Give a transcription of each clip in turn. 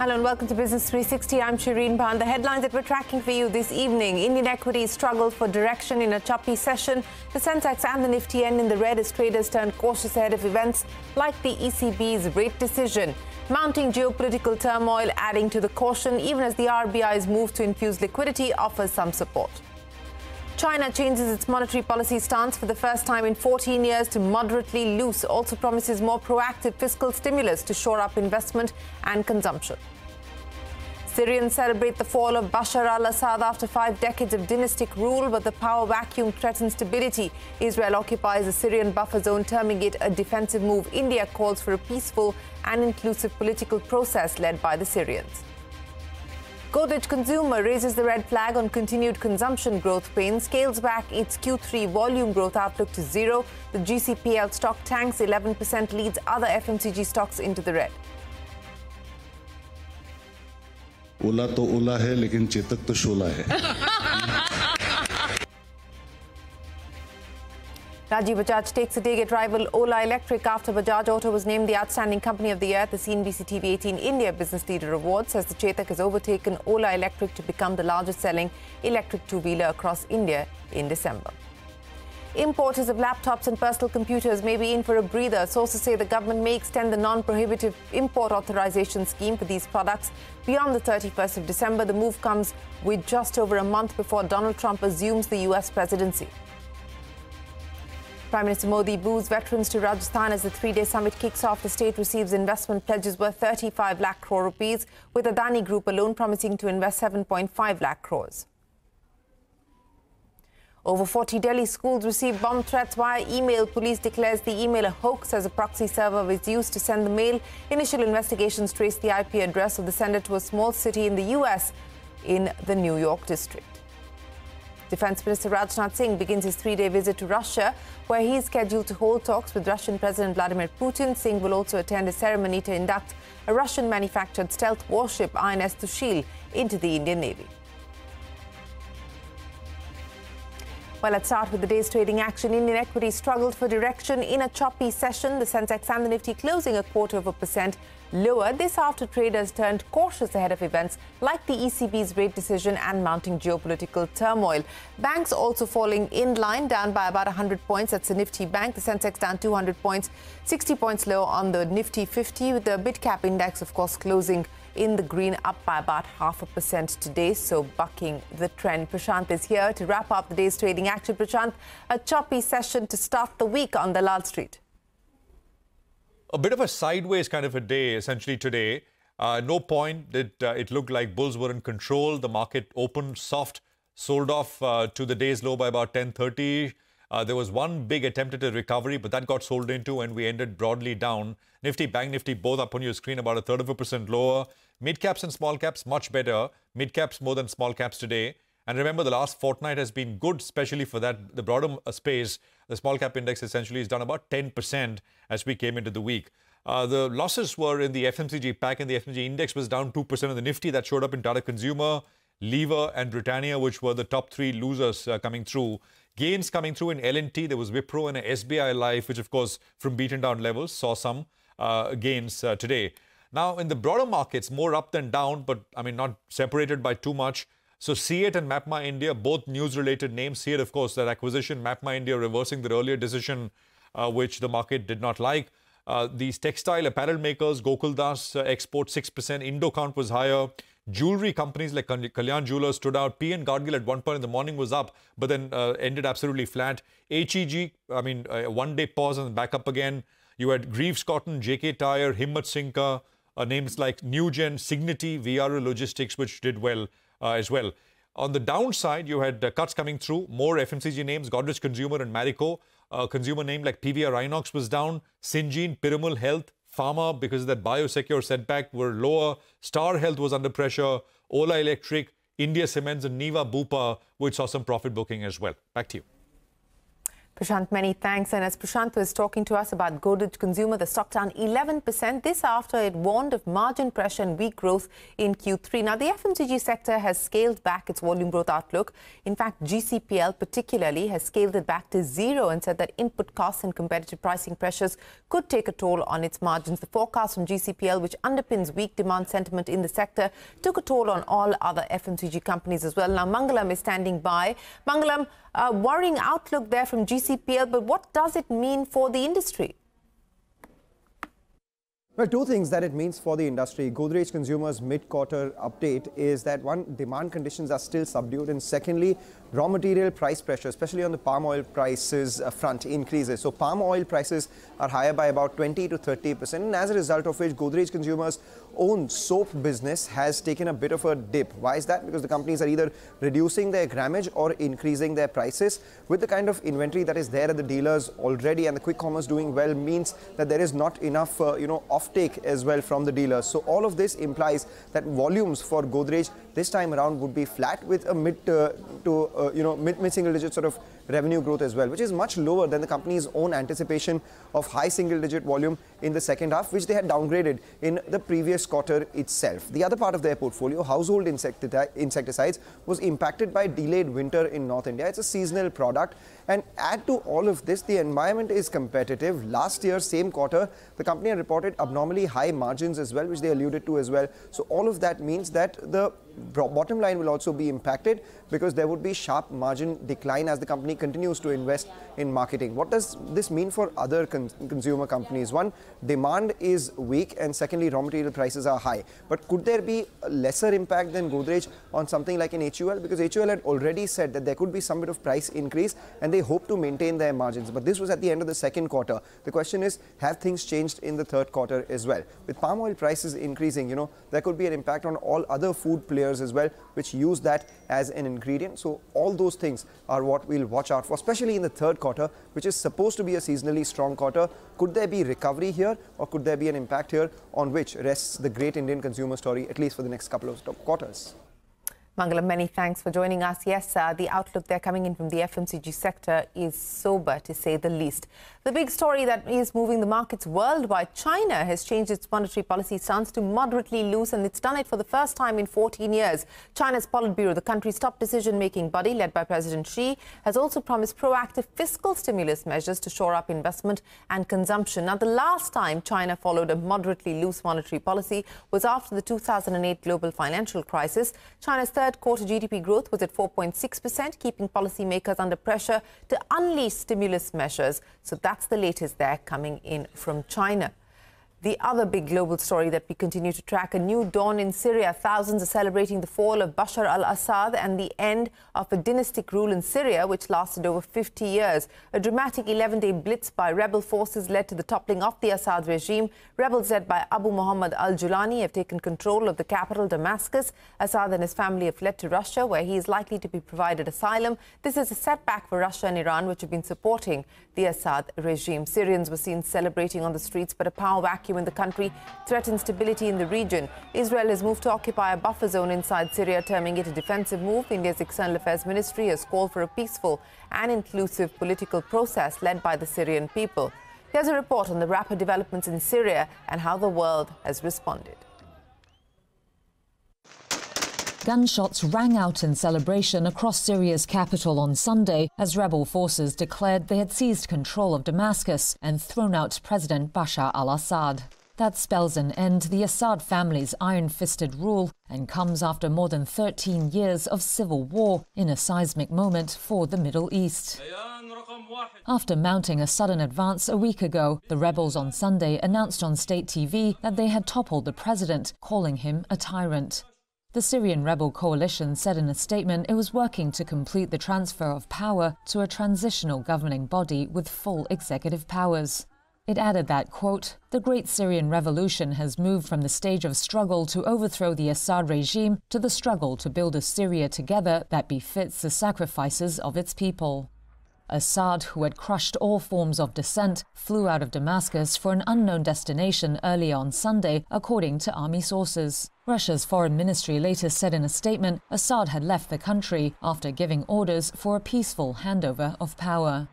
Hello and welcome to Business 360. I'm Shireen Bhan. The headlines that we're tracking for you this evening. Indian equities struggled for direction in a choppy session. The Sensex and the Nifty end in the red as traders turned cautious ahead of events like the ECB's rate decision. Mounting geopolitical turmoil adding to the caution even as the RBI's move to infuse liquidity offers some support. China changes its monetary policy stance for the first time in 14 years to moderately loose, also promises more proactive fiscal stimulus to shore up investment and consumption. Syrians celebrate the fall of Bashar al-Assad after 5 decades of dynastic rule, but the power vacuum threatens stability. Israel occupies a Syrian buffer zone, terming it a defensive move. India calls for a peaceful and inclusive political process led by the Syrians. Godrej Consumer raises the red flag on continued consumption growth pain, scales back its Q3 volume growth outlook to zero. The GCPL stock tanks 11%, leads other FMCG stocks into the red. Ola to Ola hai, lekin Chetak to Shola hai. Rajiv Bajaj takes a dig at rival Ola Electric after Bajaj Auto was named the Outstanding Company of the Year at the CNBC-TV18 India Business Leader Award, says the Chetak has overtaken Ola Electric to become the largest-selling electric two-wheeler across India in December. Importers of laptops and personal computers may be in for a breather. Sources say the government may extend the non-prohibitive import authorization scheme for these products beyond the 31st of December. The move comes with just over a month before Donald Trump assumes the U.S. presidency. Prime Minister Modi boos veterans to Rajasthan as the three-day summit kicks off. The state receives investment pledges worth 35 lakh crore rupees, with Adani Group alone promising to invest 7.5 lakh crores. Over 40 Delhi schools receive bomb threats via email. Police declares the email a hoax as a proxy server was used to send the mail. Initial investigations trace the IP address of the sender to a small city in the US in the New York district. Defense Minister Rajnath Singh begins his three-day visit to Russia, where he is scheduled to hold talks with Russian President Vladimir Putin. Singh will also attend a ceremony to induct a Russian-manufactured stealth warship, INS Tushil, into the Indian Navy. Well, let's start with the day's trading action. Indian equities struggled for direction in a choppy session. The Sensex and the Nifty closing 0.25% lower. This after traders turned cautious ahead of events like the ECB's rate decision and mounting geopolitical turmoil. Banks also falling in line, down by about 100 points. That's the Nifty Bank. The Sensex down 200 points, 60 points lower on the Nifty 50, with the mid-cap index, of course, closing in the green, up by about 0.5% today, so bucking the trend. Prashant is here to wrap up the day's trading action. Prashant, a choppy session to start the week on the Lal Street. A bit of a sideways kind of a day, essentially, today. No point did it look like bulls were in control. The market opened soft, sold off to the day's low by about 10:30. There was one big attempt at a recovery, but that got sold into and we ended broadly down. Nifty, Bank Nifty, both up on your screen, about 0.33% lower. Mid-caps and small-caps, much better. Mid-caps more than small-caps today. And remember, the last fortnight has been good, especially for that, the broader space. The small-cap index essentially is down about 10% as we came into the week. The losses were in the FMCG pack, and the FMCG index was down 2% on the Nifty. That showed up in Tata Consumer, Lever and Britannia, which were the top three losers coming through. Gains coming through in L&T. There was Wipro and SBI Life, which, of course, from beaten down levels, saw some gains today. Now, in the broader markets, more up than down, but, I mean, not separated by too much. So, C8 and Mapmy India, both news-related names. C8, of course, that acquisition. Mapmy India reversing the earlier decision, which the market did not like. These textile apparel makers, Gokuldas, export 6%. Indo Count was higher. Jewelry companies like Kalyan Jewellers stood out. P and Gargill at one point in the morning was up, but then ended absolutely flat. HEG, I mean, one-day pause and back up again. You had Greaves Cotton, JK Tyre, Himmat Sinka, names like Newgen, Signity, VRL Logistics, which did well as well. On the downside, you had cuts coming through. More FMCG names, Godrej Consumer and Marico. Consumer name like PVR Inox was down. Syngene, Piramal Health, Pharma, because of that Biosecure setback, were lower. Star Health was under pressure. Ola Electric, India Cements and Niva Bupa, which saw some profit booking as well. Back to you. Prashant, many thanks. And as Prashant was talking to us about Godrej Consumer, the stock down 11%. This after it warned of margin pressure and weak growth in Q3. Now, the FMCG sector has scaled back its volume growth outlook. In fact, GCPL particularly has scaled it back to zero and said that input costs and competitive pricing pressures could take a toll on its margins. The forecast from GCPL, which underpins weak demand sentiment in the sector, took a toll on all other FMCG companies as well. Now, Mangalam is standing by. Mangalam, worrying outlook there from GCPL, but what does it mean for the industry? Well, two things that it means for the industry. Godrej Consumer's mid-quarter update is that, one, demand conditions are still subdued, and secondly, raw material price pressure, especially on the palm oil prices front, increases. So palm oil prices are higher by about 20% to 30%, and as a result of which, Godrej Consumer's own soap business has taken a bit of a dip. Why is that? Because the companies are either reducing their grammage or increasing their prices. With the kind of inventory that is there at the dealers already, and the quick commerce doing well, means that there is not enough, offtake as well from the dealers. So all of this implies that volumes for Godrej this time around would be flat, with a mid-single-digit sort of revenue growth as well, which is much lower than the company's own anticipation of high single-digit volume in the second half, which they had downgraded in the previous quarter itself. The other part of their portfolio, household insecticides, was impacted by delayed winter in North India. It's a seasonal product. And add to all of this, the environment is competitive. Last year, same quarter, the company had reported abnormally high margins as well, which they alluded to as well. So all of that means that the bottom line will also be impacted, because there would be sharp margin decline as the company continues to invest in marketing. What does this mean for other consumer companies? One, demand is weak, and secondly, raw material prices are high. But could there be a lesser impact than Godrej on something like an HUL? Because HUL had already said that there could be some bit of price increase, and they hope to maintain their margins. But this was at the end of the second quarter. The question is, have things changed in the third quarter as well? With palm oil prices increasing, there could be an impact on all other food players as well, which use that as an ingredient. So all those things are what we'll watch out for, especially in the third quarter, which is supposed to be a seasonally strong quarter. Could there be recovery here, or could there be an impact here, on which rests the great Indian consumer story, at least for the next couple of quarters? Mangalam, many thanks for joining us. Yes, the outlook there coming in from the FMCG sector is sober, to say the least. The big story that is moving the markets worldwide, China has changed its monetary policy stance to moderately loose, and it's done it for the first time in 14 years. China's Politburo, the country's top decision-making body, led by President Xi, has also promised proactive fiscal stimulus measures to shore up investment and consumption. Now, the last time China followed a moderately loose monetary policy was after the 2008 global financial crisis. China's third quarter GDP growth was at 4.6%, keeping policymakers under pressure to unleash stimulus measures. So that's the latest there coming in from China. The other big global story that we continue to track, a new dawn in Syria. Thousands are celebrating the fall of Bashar al-Assad and the end of a dynastic rule in Syria, which lasted over 50 years. A dramatic 11-day blitz by rebel forces led to the toppling of the Assad regime. Rebels led by Abu Mohammad al-Julani have taken control of the capital, Damascus. Assad and his family have fled to Russia, where he is likely to be provided asylum. This is a setback for Russia and Iran, which have been supporting the Assad regime. Syrians were seen celebrating on the streets, but a power vacuum in the country threatens stability in the region. Israel has moved to occupy a buffer zone inside Syria, terming it a defensive move. India's External Affairs Ministry has called for a peaceful and inclusive political process led by the Syrian people. Here's a report on the rapid developments in Syria and how the world has responded. Gunshots rang out in celebration across Syria's capital on Sunday as rebel forces declared they had seized control of Damascus and thrown out President Bashar al-Assad. That spells an end to the Assad family's iron-fisted rule and comes after more than 13 years of civil war, in a seismic moment for the Middle East. After mounting a sudden advance a week ago, the rebels on Sunday announced on state TV that they had toppled the president, calling him a tyrant. The Syrian rebel coalition said in a statement it was working to complete the transfer of power to a transitional governing body with full executive powers. It added that, quote, "The Great Syrian Revolution has moved from the stage of struggle to overthrow the Assad regime to the struggle to build a Syria together that befits the sacrifices of its people." Assad, who had crushed all forms of dissent, flew out of Damascus for an unknown destination earlier on Sunday, according to army sources. Russia's foreign ministry later said in a statement Assad had left the country after giving orders for a peaceful handover of power.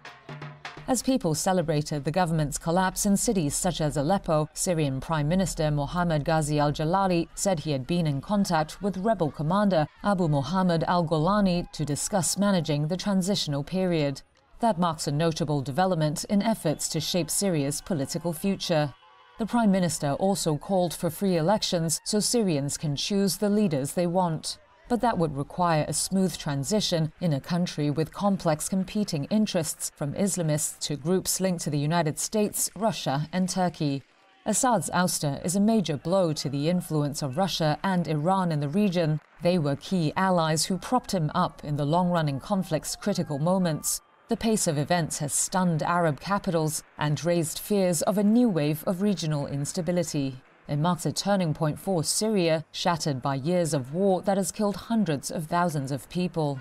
As people celebrated the government's collapse in cities such as Aleppo, Syrian Prime Minister Mohammad Ghazi al-Jalali said he had been in contact with rebel commander Abu Mohammad al-Julani to discuss managing the transitional period. That marks a notable development in efforts to shape Syria's political future. The Prime Minister also called for free elections so Syrians can choose the leaders they want. But that would require a smooth transition in a country with complex competing interests, from Islamists to groups linked to the United States, Russia and Turkey. Assad's ouster is a major blow to the influence of Russia and Iran in the region. They were key allies who propped him up in the long-running conflict's critical moments. The pace of events has stunned Arab capitals and raised fears of a new wave of regional instability. It marks a turning point for Syria, shattered by years of war that has killed hundreds of thousands of people.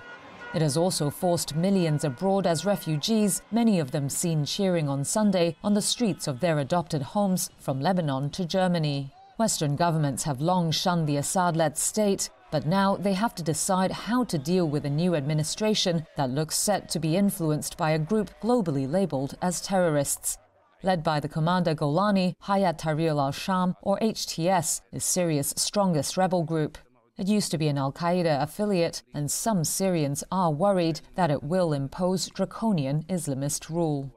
It has also forced millions abroad as refugees, many of them seen cheering on Sunday on the streets of their adopted homes from Lebanon to Germany. Western governments have long shunned the Assad-led state, but now they have to decide how to deal with a new administration that looks set to be influenced by a group globally labeled as terrorists. Led by the commander Golani, Hayat Tahrir al-Sham, or HTS, is Syria's strongest rebel group. It used to be an al-Qaeda affiliate, and some Syrians are worried that it will impose draconian Islamist rule.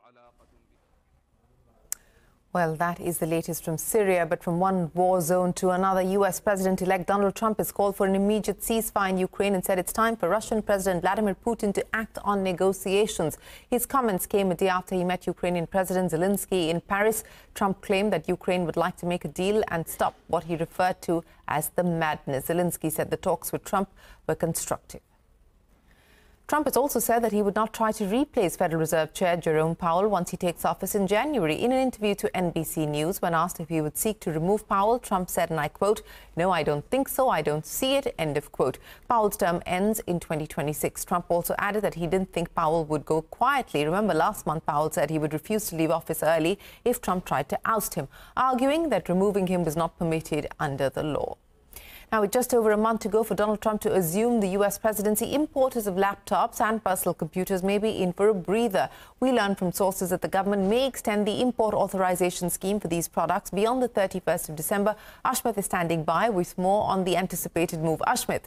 Well, that is the latest from Syria, but from one war zone to another, U.S. President-elect Donald Trump has called for an immediate ceasefire in Ukraine and said it's time for Russian President Vladimir Putin to act on negotiations. His comments came a day after he met Ukrainian President Zelensky in Paris. Trump claimed that Ukraine would like to make a deal and stop what he referred to as the madness. Zelensky said the talks with Trump were constructive. Trump has also said that he would not try to replace Federal Reserve Chair Jerome Powell once he takes office in January. In an interview to NBC News, when asked if he would seek to remove Powell, Trump said, and I quote, "No, I don't think so. I don't see it," end of quote. Powell's term ends in 2026. Trump also added that he didn't think Powell would go quietly. Remember, last month, Powell said he would refuse to leave office early if Trump tried to oust him, arguing that removing him was not permitted under the law. Now, with just over a month to go for Donald Trump to assume the U.S. presidency, importers of laptops and personal computers may be in for a breather. We learned from sources that the government may extend the import authorization scheme for these products beyond the 31st of December. Ashmit is standing by with more on the anticipated move. Ashmit.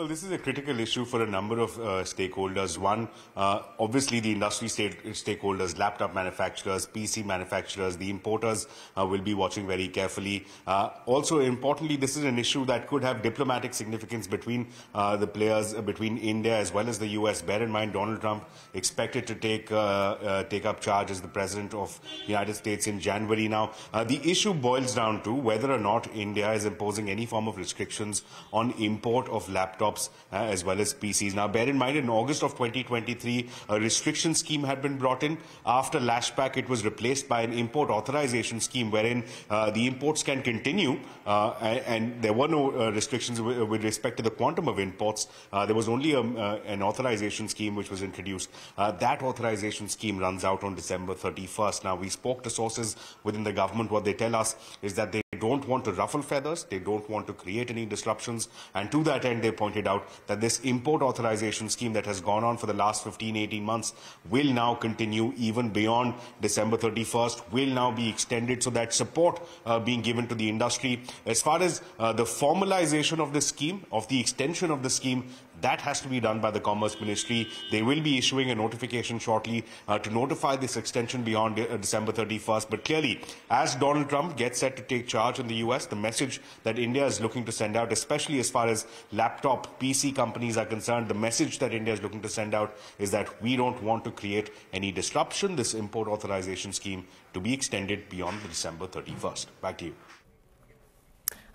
Well, this is a critical issue for a number of stakeholders. One, obviously the industry stakeholders, laptop manufacturers, PC manufacturers, the importers will be watching very carefully. Also, importantly, this is an issue that could have diplomatic significance between the players, between India as well as the U.S. Bear in mind, Donald Trump expected to take up charge as the President of the United States in January. Now, the issue boils down to whether or not India is imposing any form of restrictions on import of laptops as well as PCs. Now, bear in mind, in August of 2023, a restriction scheme had been brought in. After lashback, it was replaced by an import authorization scheme wherein the imports can continue and there were no restrictions with respect to the quantum of imports. There was only an authorization scheme which was introduced. That authorization scheme runs out on December 31st. Now, we spoke to sources within the government. What they tell us is that they don't want to ruffle feathers, they don't want to create any disruptions, and to that end they pointed out that this import authorization scheme that has gone on for the last 15-18 months will now continue even beyond December 31st, will now be extended, so that support being given to the industry. As far as the formalization of this scheme, of the extension of the scheme, that has to be done by the Commerce Ministry. They will be issuing a notification shortly to notify this extension beyond December 31st. But clearly, as Donald Trump gets set to take charge in the US, the message that India is looking to send out, especially as far as laptop PC companies are concerned, the message that India is looking to send out is that we don't want to create any disruption. This import authorization scheme to be extended beyond December 31st. Back to you.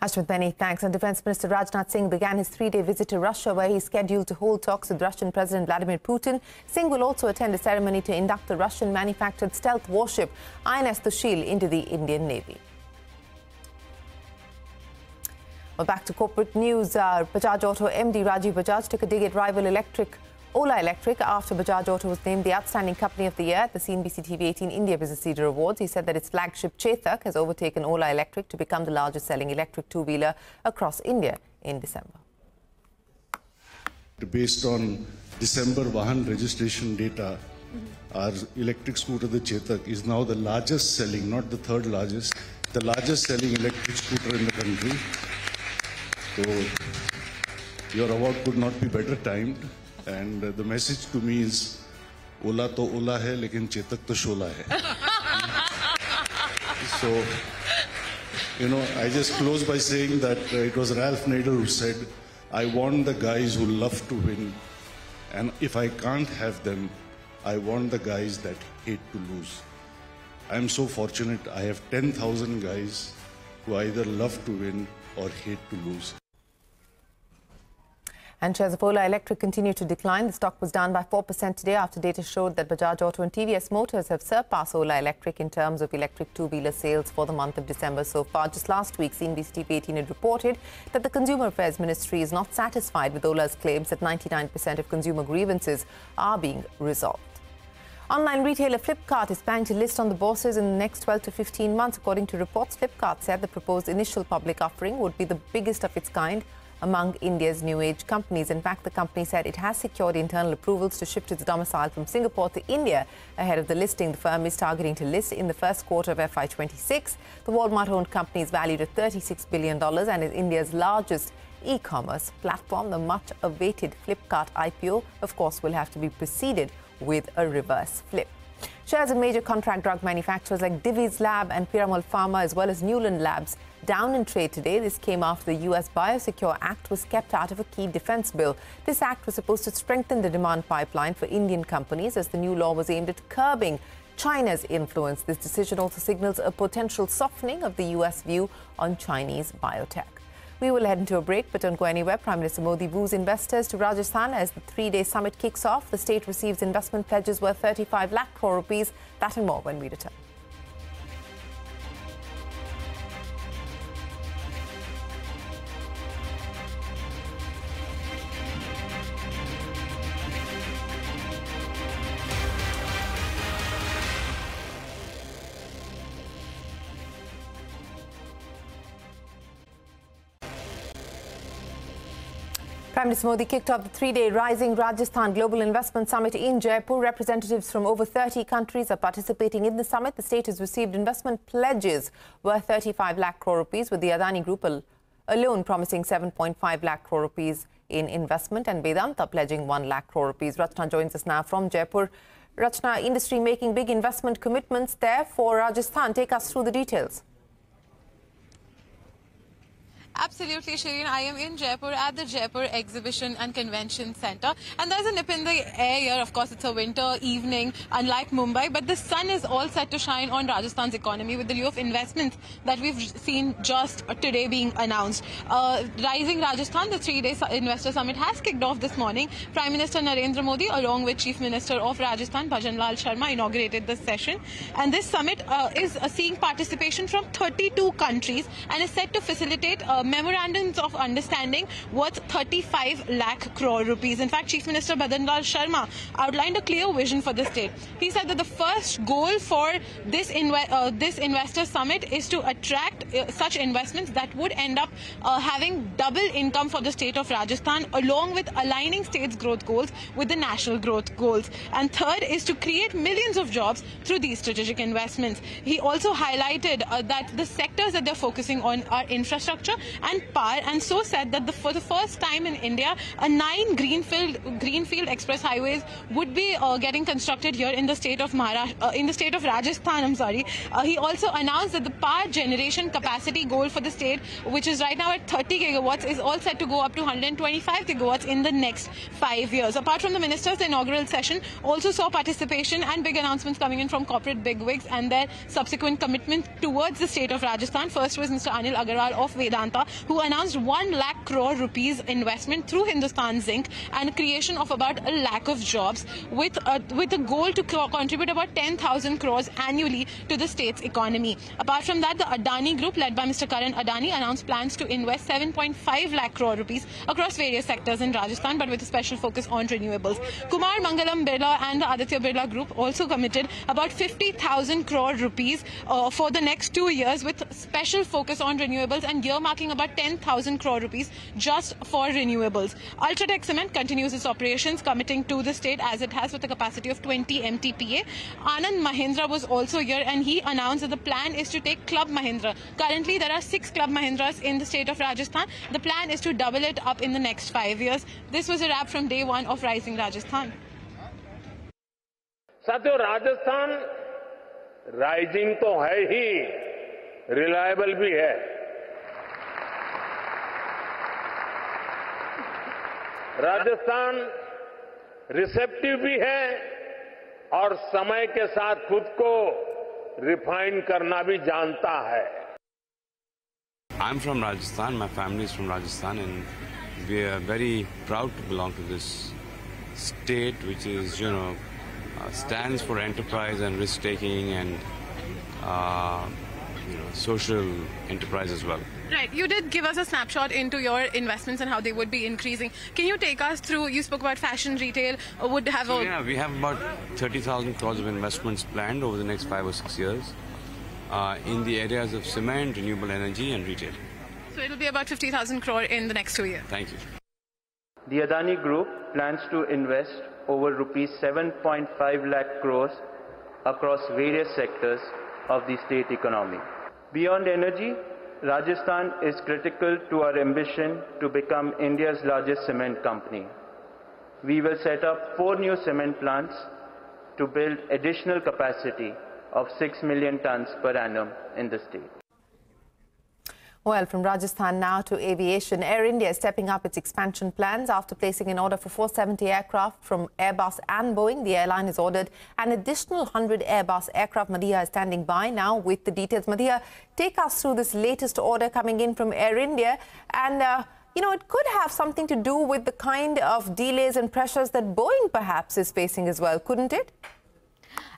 Ashmit, many thanks. And Defense Minister Rajnath Singh began his three-day visit to Russia, where he's scheduled to hold talks with Russian President Vladimir Putin. Singh will also attend a ceremony to induct the Russian-manufactured stealth warship INS Tushil into the Indian Navy. Well, back to corporate news. Bajaj Auto MD Rajiv Bajaj took a dig at rival Ola Electric after Bajaj Auto was named the Outstanding Company of the Year at the CNBC-TV18 India Business Leader Awards. He said that its flagship Chetak has overtaken Ola Electric to become the largest selling electric two-wheeler across India in December. Based on December Vahan registration data, Our electric scooter, the Chetak, is now the largest selling, not the third largest, the largest selling electric scooter in the country. So your award could not be better timed. And the message to me is, Ola to Ola hai, lekin Chetak to Shola hai. So, you know, I just close by saying that it was Ralph Nader who said, I want the guys who love to win, and if I can't have them, I want the guys that hate to lose. I'm so fortunate, I have 10,000 guys who either love to win or hate to lose. And shares of Ola Electric continue to decline. The stock was down by 4% today after data showed that Bajaj Auto and TVS Motors have surpassed Ola Electric in terms of electric two-wheeler sales for the month of December so far. Just last week, CNBC-TV18 had reported that the Consumer Affairs Ministry is not satisfied with Ola's claims that 99% of consumer grievances are being resolved. Online retailer Flipkart is planning to list on the bourses in the next 12 to 15 months. According to reports, Flipkart said the proposed initial public offering would be the biggest of its kind among India's new-age companies. In fact, the company said it has secured internal approvals to shift its domicile from Singapore to India ahead of the listing. The firm is targeting to list in the first quarter of FY26. The Walmart-owned company is valued at $36 billion and is India's largest e-commerce platform. The much-awaited Flipkart IPO, of course, will have to be preceded with a reverse flip. Shares of major contract drug manufacturers like Divi's Lab and Piramal Pharma as well as Newland Labs down in trade today. This came after the US Biosecure Act was kept out of a key defense bill. This act was supposed to strengthen the demand pipeline for Indian companies as the new law was aimed at curbing China's influence. This decision also signals a potential softening of the US view on Chinese biotech. We will head into a break, but don't go anywhere. Prime Minister Modi woos investors to Rajasthan as the three-day summit kicks off. The state receives investment pledges worth 35 lakh crore rupees. That and more when we return. Prime Minister Modi kicked off the three-day Rising Rajasthan Global Investment Summit in Jaipur. Representatives from over 30 countries are participating in the summit. The state has received investment pledges worth 35 lakh crore rupees, with the Adani Group alone promising 7.5 lakh crore rupees in investment and Vedanta pledging 1 lakh crore rupees. Rachna joins us now from Jaipur. Rachna, industry making big investment commitments there for Rajasthan. Take us through the details. Absolutely, Shireen. I am in Jaipur at the Jaipur Exhibition and Convention Centre. And there's a nip in the air here. Of course, it's a winter evening, unlike Mumbai. But the sun is all set to shine on Rajasthan's economy with the lieu of investments that we've seen just today being announced. Rising Rajasthan, the three-day investor summit, has kicked off this morning. Prime Minister Narendra Modi, along with Chief Minister of Rajasthan, Bhajanlal Sharma, inaugurated this session. And this summit is seeing participation from 32 countries and is set to facilitate memorandums of understanding worth 35 lakh crore rupees. In fact, Chief Minister Bhajanlal Sharma outlined a clear vision for the state. He said that the first goal for this investor summit is to attract such investments that would end up having double income for the state of Rajasthan, along with aligning state's growth goals with the national growth goals. And third is to create millions of jobs through these strategic investments. He also highlighted that the sectors that they're focusing on are infrastructure and power, and so said that for the first time in India, a 9 greenfield express highways would be getting constructed here in the state of Rajasthan. He also announced that the power generation capacity goal for the state, which is right now at 30 gigawatts, is all set to go up to 125 gigawatts in the next 5 years. Apart from the ministers, the inaugural session also saw participation and big announcements coming in from corporate bigwigs and their subsequent commitment towards the state of Rajasthan. First was Mr. Anil Agarwal of Vedanta, who announced 1 lakh crore rupees investment through Hindustan Zinc and creation of about a lakh of jobs with a goal to contribute about 10,000 crores annually to the state's economy. Apart from that, the Adani Group, led by Mr. Karan Adani, announced plans to invest 7.5 lakh crore rupees across various sectors in Rajasthan, but with a special focus on renewables. Kumar Mangalam Birla and the Aditya Birla Group also committed about 50,000 crore rupees for the next 2 years with special focus on renewables and earmarking about 10,000 crore rupees just for renewables. Ultratech Cement continues its operations, committing to the state as it has with a capacity of 20 MTPA. Anand Mahindra was also here and he announced that the plan is to take Club Mahindra. Currently, there are 6 Club Mahindras in the state of Rajasthan. The plan is to double it up in the next 5 years. This was a wrap from day one of Rising Rajasthan. साथियों, Rajasthan rising तो है ही, reliable भी है। Rajasthan receptive भी है और समय के साथ खुद को रिफाइन करना भी जानता है। I'm from Rajasthan. My family is from Rajasthan, and we are very proud to belong to this state, which is, you know, stands for enterprise and risk-taking and social enterprise as well. Right. You did give us a snapshot into your investments and how they would be increasing. Can you take us through, you spoke about fashion retail, would have so, yeah, we have about 30,000 crores of investments planned over the next 5 or 6 years in the areas of cement, renewable energy and retail. So it will be about 50,000 crore in the next 2 years. Thank you. The Adani Group plans to invest over rupees 7.5 lakh crores across various sectors of the state economy. Beyond energy, Rajasthan is critical to our ambition to become India's largest cement company. We will set up 4 new cement plants to build additional capacity of 6 million tons per annum in the state. Well, from Rajasthan now to aviation, Air India is stepping up its expansion plans. After placing an order for 470 aircraft from Airbus and Boeing, the airline has ordered an additional 100 Airbus aircraft. Madhya is standing by now with the details. Madhya, take us through this latest order coming in from Air India. And, you know, it could have something to do with the kind of delays and pressures that Boeing perhaps is facing as well, couldn't it?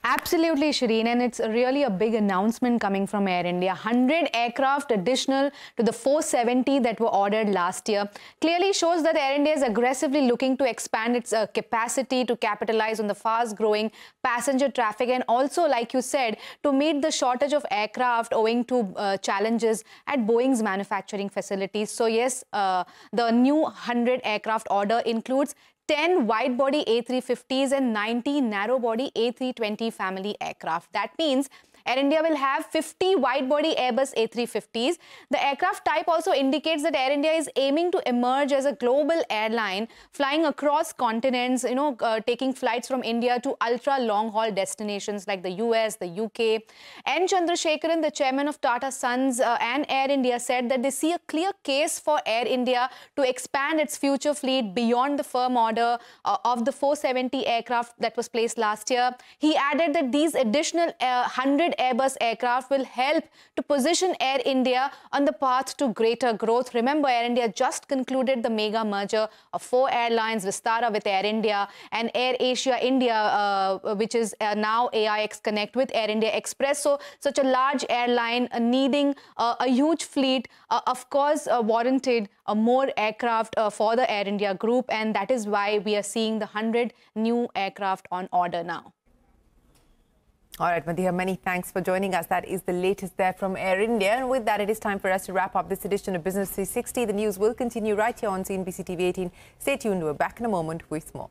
Absolutely, Shireen, and it's really a big announcement coming from Air India. 100 aircraft additional to the 470 that were ordered last year. Clearly shows that Air India is aggressively looking to expand its capacity to capitalize on the fast-growing passenger traffic and also, like you said, to meet the shortage of aircraft owing to challenges at Boeing's manufacturing facilities. So yes, the new 100 aircraft order includes 10 wide-body A350s and 90 narrow-body A320 family aircraft. That means Air India will have 50 wide-body Airbus A350s. The aircraft type also indicates that Air India is aiming to emerge as a global airline, flying across continents, you know, taking flights from India to ultra-long-haul destinations like the US, the UK. N. Chandrasekharan, the chairman of Tata Sons and Air India, said that they see a clear case for Air India to expand its future fleet beyond the firm order of the 470 aircraft that was placed last year. He added that these additional 100 Airbus aircraft will help to position Air India on the path to greater growth. Remember, Air India just concluded the mega merger of 4 airlines, Vistara with Air India and Air Asia India, which is now AIX Connect with Air India Express. So, such a large airline needing a huge fleet, of course, warranted more aircraft for the Air India group, and that is why we are seeing the 100 new aircraft on order now. All right, Madhya, many thanks for joining us. That is the latest there from Air India. And with that, it is time for us to wrap up this edition of Business 360. The news will continue right here on CNBC-TV18. Stay tuned. We're back in a moment with more.